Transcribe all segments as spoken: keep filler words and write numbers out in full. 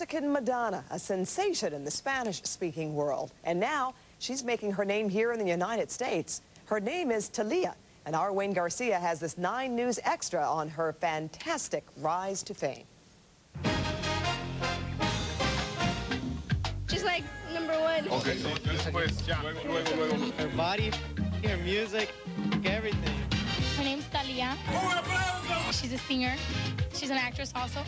Mexican Madonna, a sensation in the Spanish-speaking world. And now she's making her name here in the United States. Her name is Thalía, and our Wayne Garcia has this nine News Extra on her fantastic rise to fame. She's like number one. Okay, so después, ya. Luego, luego. Her body, her music, everything. Her name's Thalía. She's a singer. She's an actress also.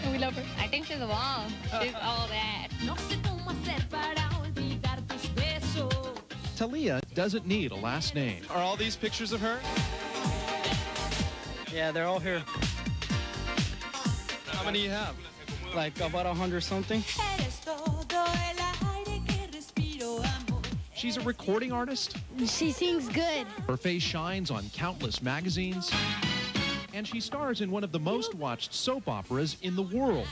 And we love her. I think she's a mom. She's all that. Thalía doesn't need a last name. Are all these pictures of her? Yeah, they're all here. How many do you have? Like about a hundred something. She's a recording artist. She sings good. Her face shines on countless magazines. And she stars in one of the most watched soap operas in the world.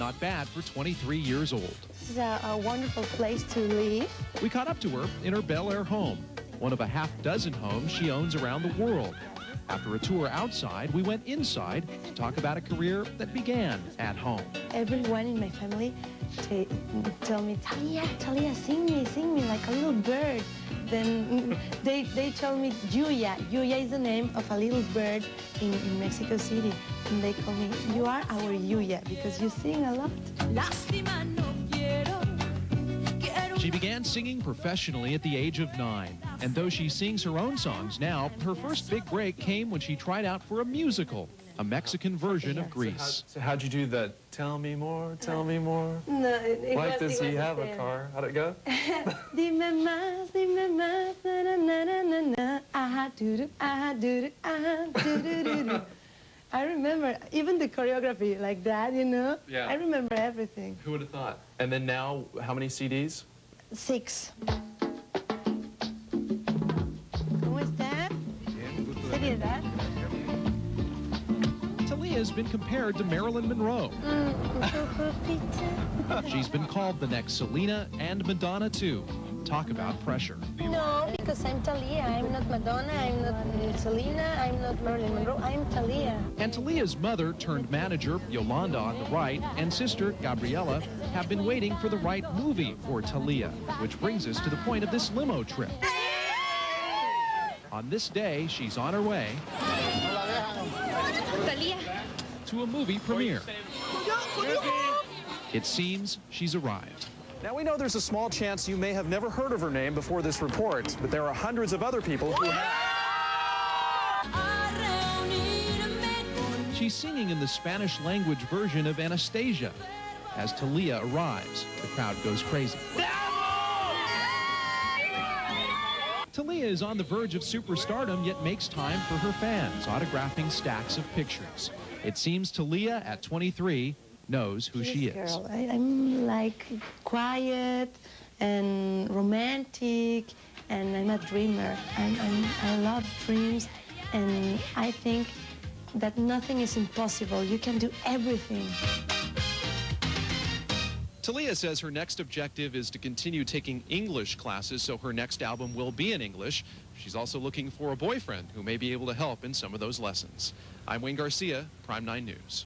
Not bad for twenty-three years old. This is a, a wonderful place to live. We caught up to her in her Bel Air home, one of a half dozen homes she owns around the world. After a tour outside, we went inside to talk about a career that began at home. Everyone in my family t tell me, Thalía, Thalía, sing me, sing me like a little bird. Then they, they tell me Yuya. Yuya is the name of a little bird in, in Mexico City. And they call me, you are our Yuya, because you sing a lot. She began singing professionally at the age of nine. And though she sings her own songs now, her first big break came when she tried out for a musical, a Mexican version of Grease. So, how, so how'd you do that? Tell me more, tell me more. No, it, it like this, you have a car. How'd it go? Dime más, dime más, na na na na na. Ah do do, ah do do, ah do do do do. I remember even the choreography like that, you know. Yeah. I remember everything. Who would have thought? And then now, how many C Ds? Six. ¿Cómo está? Seriedad. Has been compared to Marilyn Monroe. She's been called the next Selena and Madonna too. Talk about pressure. No, because I'm Thalía. I'm not Madonna. I'm not Selena. I'm not Marilyn Monroe. I'm Thalía. And Thalía's mother turned manager, Yolanda on the right, and sister, Gabriella, have been waiting for the right movie for Thalía, which brings us to the point of this limo trip. On this day, she's on her way to a movie premiere. It seems she's arrived. Now, we know there's a small chance you may have never heard of her name before this report, but there are hundreds of other people who have. She's singing in the Spanish language version of Anastasia. As Thalía arrives, the crowd goes crazy. Thalía is on the verge of superstardom, yet makes time for her fans, autographing stacks of pictures. It seems Thalía, at twenty-three, knows who this she is. Girl, I, I'm like quiet and romantic, and I'm a dreamer. I'm, I'm, I love dreams, and I think that nothing is impossible. You can do everything. Thalía says her next objective is to continue taking English classes, so her next album will be in English. She's also looking for a boyfriend who may be able to help in some of those lessons. I'm Wayne Garcia, Prime nine News.